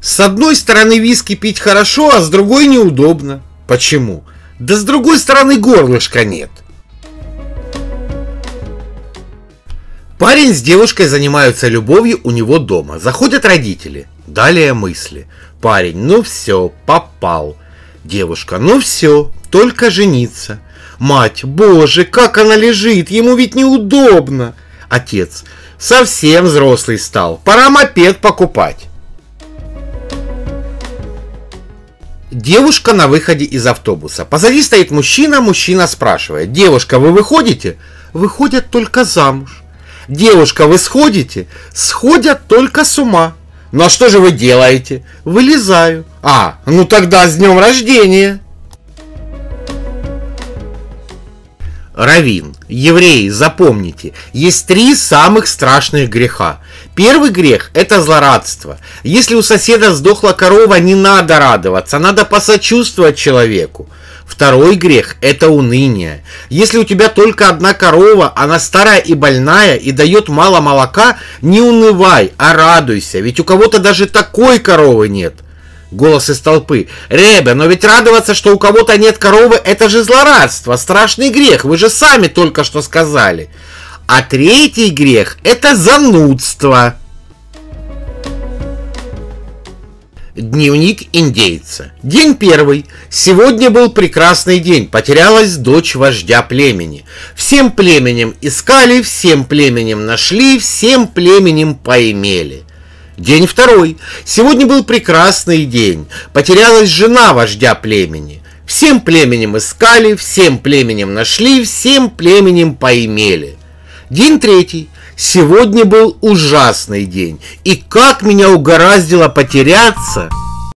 С одной стороны виски пить хорошо, а с другой неудобно. Почему? Да с другой стороны горлышка нет. Парень с девушкой занимаются любовью у него дома. Заходят родители. Далее мысли. Парень, ну все, попал. Девушка, ну все, только жениться. Мать, боже, как она лежит, ему ведь неудобно. Отец, совсем взрослый стал, пора мопед покупать. Девушка на выходе из автобуса. Позади стоит мужчина, мужчина спрашивает. Девушка, вы выходите? Выходят только замуж. Девушка, вы сходите? Сходят только с ума. Ну а что же вы делаете? Вылезаю. А, ну тогда с днем рождения. Равин, евреи, запомните, есть три самых страшных греха. Первый грех – это злорадство. Если у соседа сдохла корова, не надо радоваться, надо посочувствовать человеку. Второй грех – это уныние. Если у тебя только одна корова, она старая и больная и дает мало молока, не унывай, а радуйся, ведь у кого-то даже такой коровы нет. Голос из толпы. Ребя, но ведь радоваться, что у кого-то нет коровы, это же злорадство, страшный грех, вы же сами только что сказали. А третий грех – это занудство. Дневник индейца. День первый. Сегодня был прекрасный день. Потерялась дочь вождя племени. Всем племенем искали, всем племенем нашли, всем племенем поимели. День второй. Сегодня был прекрасный день. Потерялась жена вождя племени. Всем племенем искали, всем племенем нашли, всем племенем поимели. День третий. Сегодня был ужасный день, и как меня угораздило потеряться...